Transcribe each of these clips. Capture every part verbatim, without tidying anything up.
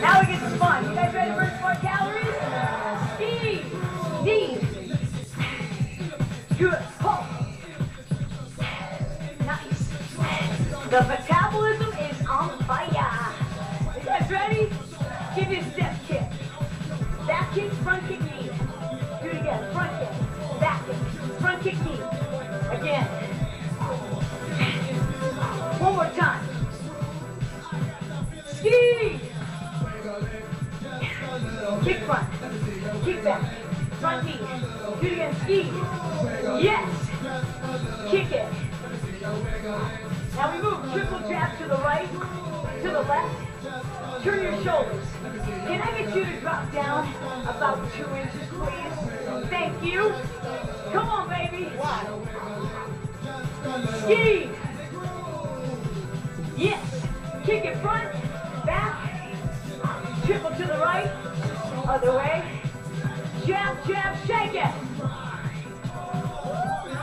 Now we get to fun. You guys ready for some more calories? Speed, knee, good, pull, nice. The metabolism is on fire. You guys ready? Give me a step kick. Back kick, front kick, knee. Do it again. Front kick, back kick, front kick, knee. Again. One more time. Ski. Kick front, kick back, front knee, do it again, ski, yes, kick it. Now we move, triple jab to the right, to the left, turn your shoulders. Can I get you to drop down about two inches, please? Thank you. Come on, baby. Ski, yes, kick it front, back, triple to the right. Other way, jab, jab, shake it,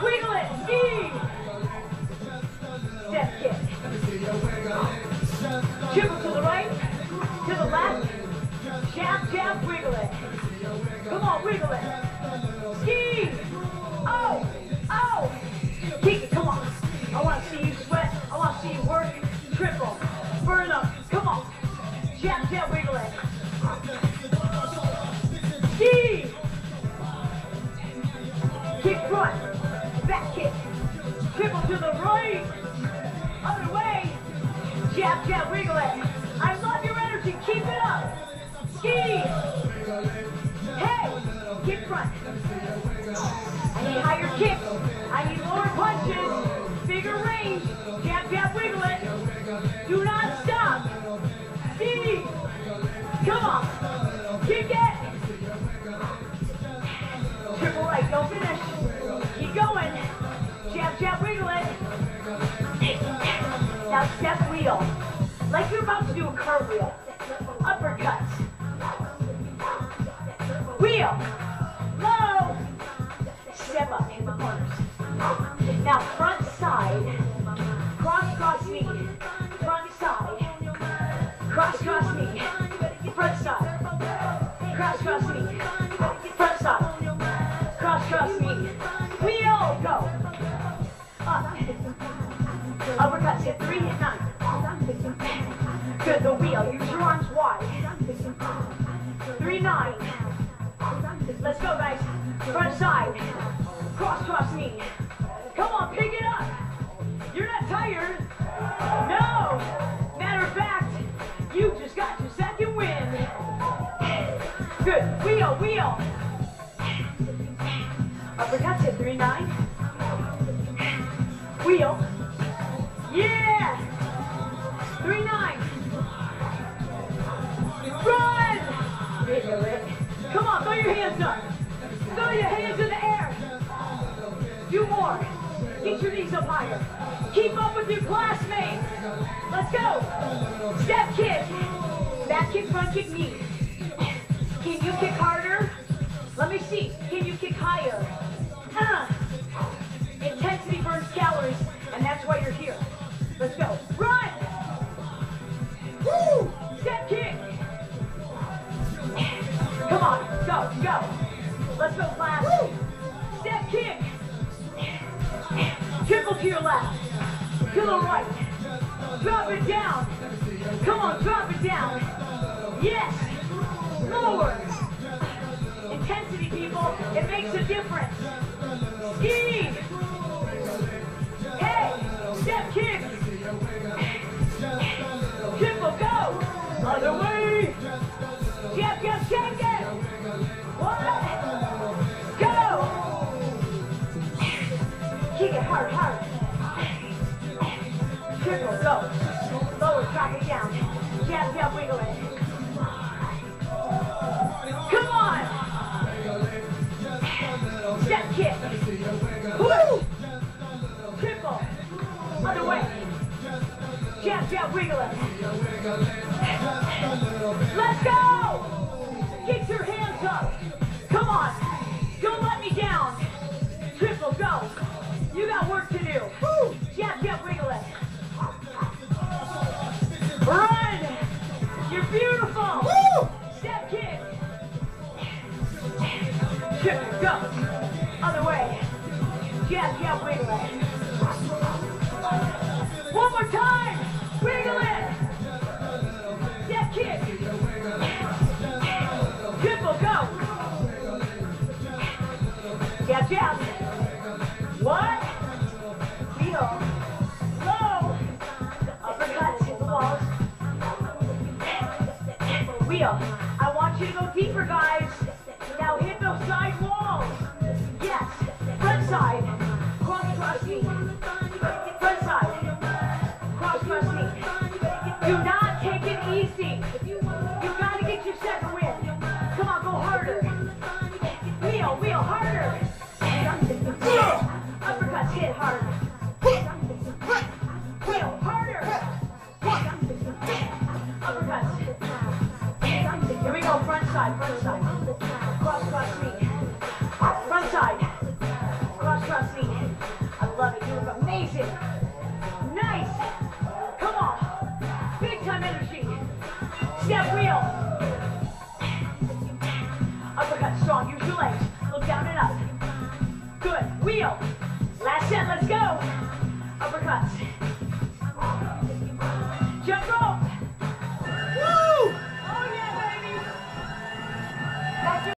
wiggle it, ski, step kick, triple to the right, to the left, jab, jab, wiggle it, come on, wiggle it, ski, oh, oh, kick it, come on, I want to see you sweat, I want to see you work, triple, burn up, come on, jab, jab, wiggle it. Ski! Kick front, back kick, triple to the right, other way, jab, jab, wiggle it. I love your energy, keep it up. Ski! Hey! Kick front. I need higher kicks, I need lower punches, bigger range, jab, jab, wiggle it. Do not stop. Ski! Come on, kick it. Triple right, don't finish. Keep going. Jab, jab, wiggle it. Now step wheel. Like you're about to do a curve wheel. Uppercut. Wheel. Low. Step up in the corners. Now front side. Cross, cross knee. Front side. Cross, cross knee. Front side. Cross, cross knee. Front side. Cross, cross knee. Wheel, go. Up. Uppercuts, hit three, hit nine. Good, the wheel. Use your arms wide. Three, nine. Let's go, guys. Front side. Cross, cross knee. Come on, pick it up. You're not tired. No. Matter of fact, you just got your second win. Good. Wheel, wheel. Uppercuts at three nine. Wheel. Yeah! three nine. Run! Wiggle it. Come on, throw your hands up. Throw your hands in the air. Do more. Get your knees up higher. Keep up with your classmates. Let's go. Step kick. Back kick, front kick, knee. Can you kick harder? Let me see. Can you kick higher? Uh, intensity burns calories, and that's why you're here. Let's go. Run! Woo! Step kick! Come on. Go, go. Let's go, class. Woo! Step kick. Triple to your left. To the right. Drop it down. Come on, drop it down. Yes. Lower. Intensity, people, it makes a difference. Ski! Hey! Step kick! Triple, go! Other way! Jab, jab, shake it! What? Go! Kick it hard, hard. Triple, go. Lower, drop it down. Jab, jab, wiggle it. Step kick. Woo! Triple. Other way. Jab, jab, wiggle it. Let's go! Get your hands up. Come on. Don't let me down. Triple, go. You got work to do. Woo! Jab, jab, wiggle it. Run! You're beautiful. Watch out. One, heel, low, uppercut to the balls, wheel. I want you to go deeper, guys. Now hit those side walls. Yes, front side, cross cross knee, front side, cross cross knee. Do not take it easy. You've got to get your second win. Come on, go harder. Wheel, wheel, harder. Uppercuts hit harder. Wheel, harder. Uppercuts. Here we go, front side, front side. Cross, cross, knee. Front side. Cross, cross, knee. I love it. You look amazing. Nice. Come on. Big time energy. Step wheel. Uppercut strong. Use your legs. Look down and up. Good. Wheel. Last set. Let's go. Uppercuts.